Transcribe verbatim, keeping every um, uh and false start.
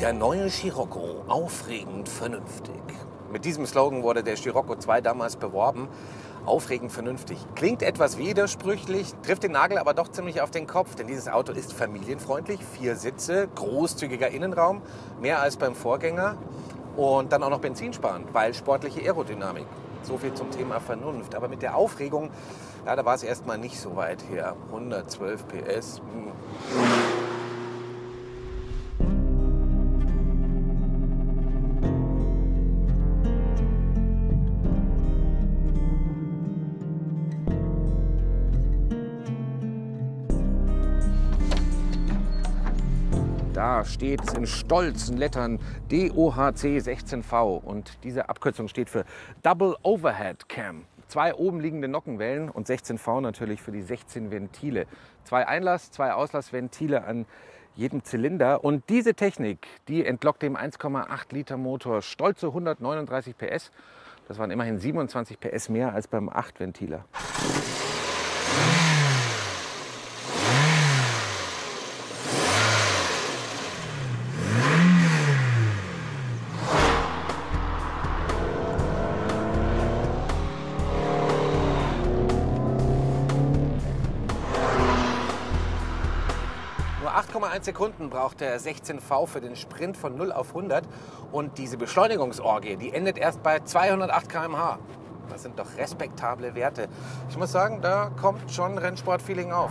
Der neue Scirocco, aufregend vernünftig. Mit diesem Slogan wurde der Scirocco zwei damals beworben. Aufregend vernünftig. Klingt etwas widersprüchlich, trifft den Nagel aber doch ziemlich auf den Kopf, denn dieses Auto ist familienfreundlich. Vier Sitze, großzügiger Innenraum, mehr als beim Vorgänger und dann auch noch benzinsparend, weil sportliche Aerodynamik. So viel zum Thema Vernunft. Aber mit der Aufregung, ja, da war es erstmal nicht so weit her. hundertzwölf P S. Da steht es in stolzen Lettern D O H C sechzehn V und diese Abkürzung steht für Double Overhead Cam. Zwei oben liegende Nockenwellen und sechzehn V natürlich für die sechzehn Ventile. Zwei Einlass-, zwei Auslassventile an jedem Zylinder und diese Technik, die entlockt dem eins Komma acht Liter Motor stolze hundertneununddreißig P S. Das waren immerhin siebenundzwanzig P S mehr als beim acht Ventiler. acht Komma eins Sekunden braucht der sechzehn V für den Sprint von null auf hundert und diese Beschleunigungsorgie, die endet erst bei zweihundertacht Kilometer pro Stunde. Das sind doch respektable Werte. Ich muss sagen, da kommt schon Rennsportfeeling auf.